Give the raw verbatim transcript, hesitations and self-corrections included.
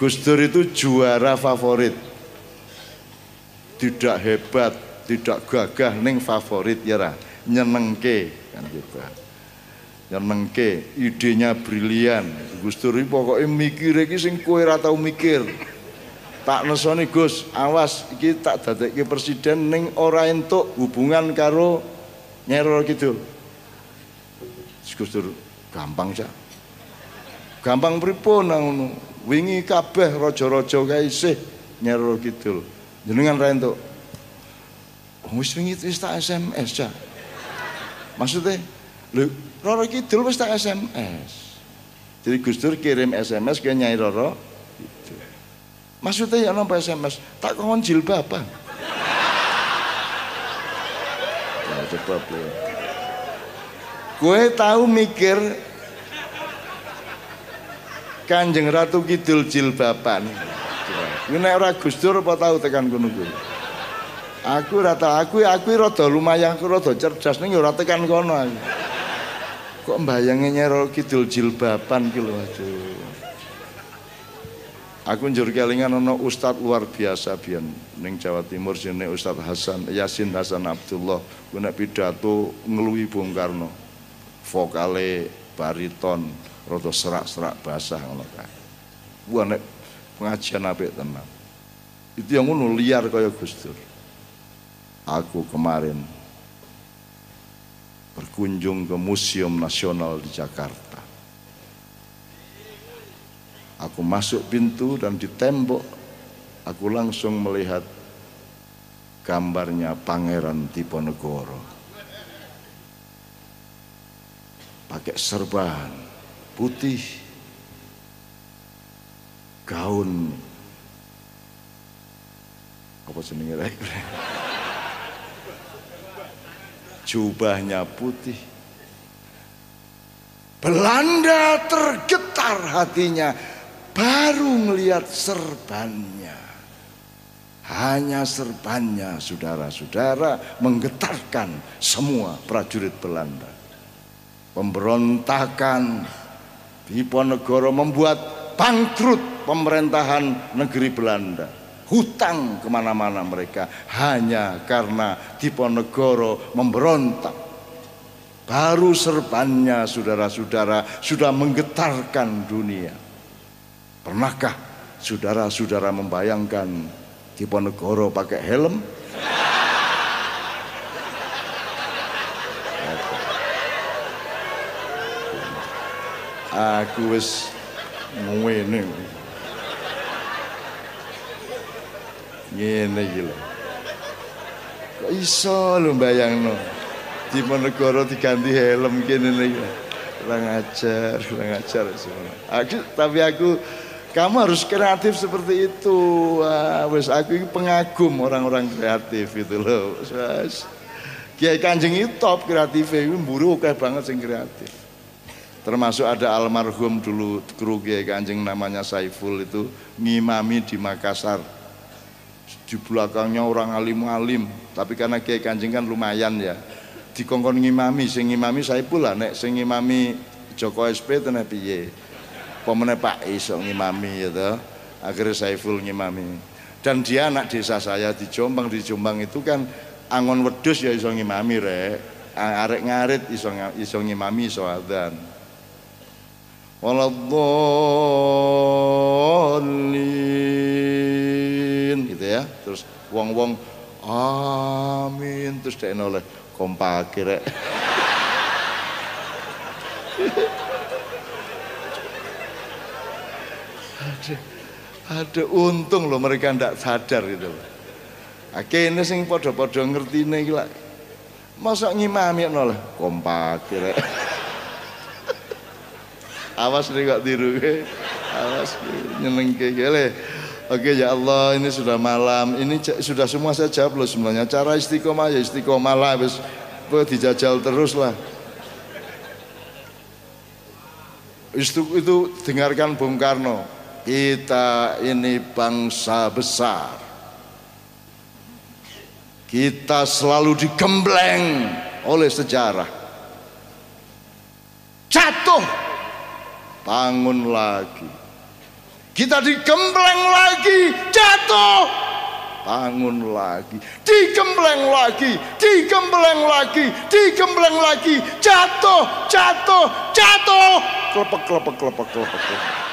Gus Dur itu juara favorit, tidak hebat, tidak gagah, ning favorit ya ra, nyenengke kan gitu. Nyenengke, idenya brilian. Gus Dur iki pokoke mikire iki sing kowe ra tau mikir. Pak Nesoni Gus, awas iki tak dadekke presiden ning ora entuk hubungan karo Nyai Roro Kidul. Gus Dur gampang sak. Gampang pripun ngono. Wingi kabeh raja-raja kae isih Nyai Roro Kidul. Jenengan ra entuk. Wis wingi wis tak S M S sak. Maksudnya, lho Roro Kidul wis tak S M S. Jadi Gus Dur kirim S M S ke Nyai Roro Kidul. Maksudnya ya napa S M S? Tak kon jilbaban. Ya cepet lho. Kowe tahu mikir Kanjeng Ratu Kidul Cilbaban. Nek ora Gus Dur apa tahu tekan kono kuwi. Aku ora tahu, aku aku rada lumayan, aku rada cerdas ning ora tekan kono aku. Kok mbayange Nyai Roro Kidul Cilbaban ki lho, aduh. Aku njur kelingan ana ustadz luar biasa biyen ning Jawa Timur jenenge Ustadz Hasan Yasin Hasan Abdullah. Ku nek pidato ngluwi Bung Karno. Vokale bariton rada serak-serak basah ngono kae. Ku nek pengajian apik tenan. Itu yang ngono liar kaya Gus Dur. Aku kemarin berkunjung ke Museum Nasional di Jakarta. Aku masuk pintu dan di tembok aku langsung melihat gambarnya Pangeran Diponegoro. Pakai serban putih, gaun apa jenenge rek? Jubahnya putih. Belanda tergetar hatinya. Baru melihat serbannya, hanya serbannya, saudara-saudara, menggetarkan semua prajurit Belanda. Pemberontakan Diponegoro membuat bangkrut pemerintahan negeri Belanda. Hutang kemana-mana mereka hanya karena Diponegoro memberontak. Baru serbannya, saudara-saudara, sudah menggetarkan dunia. Pernahkah saudara-saudara membayangkan Diponegoro pakai helm? Aku wis ngene. Ngene iki lho. Kok iso lho bayangno? Diponegoro diganti helm kene iki. Ora ngajar, ora ngajar semono. Aku tapi aku kamu harus kreatif seperti itu. Wah, wis aku ini pengagum orang-orang kreatif itu loh. Wis. Kiai Kanjeng itu top kreatif, itu mburu akeh banget sing kreatif. Termasuk ada almarhum dulu guru Kiai Kanjeng namanya Saiful itu ngimami di Makassar. Di belakangnya orang alim-alim, tapi karena Kiai Kanjeng kan lumayan ya. Dikongkon ngimami, sing ngimami Saiful lah, nek sing ngimami Joko S P teneh piye. Pomene Pak iso ngimami ya toh. Akhirnya Saiful ngimami. Dan dia anak desa saya di Jombang, di Jombang itu kan angon wedhus ya iso ngimami rek. Arek ngarit iso iso ngimami iso adzan. Waladhdallin gitu ya. Terus wong-wong amin terus dek noleh. Kompake rek. Ada, ada untung loh mereka ndak sadar gitu loh. Akhirnya sing podo-podo ngertine iki lak. Mosok ngimamikno lah, kompake rek. Awas nek kok tiru kowe. Awas nyenengke kele. Oke ya Allah, ini sudah malam, ini sudah semua saya jawab loh sebenarnya. Cara istiqomah ya istiqomah lah, habis dijajal terus lah. Itu, itu dengarkan Bung Karno, kita ini bangsa besar. Kita selalu digembleng oleh sejarah. Jatuh, bangun lagi. Kita dikembleng lagi, jatuh, bangun lagi, dikembleng lagi, dikembleng lagi, dikembleng lagi, jatuh, jatuh, jatuh, kelepek, kelepek, kelepek, kelepek, kelepek.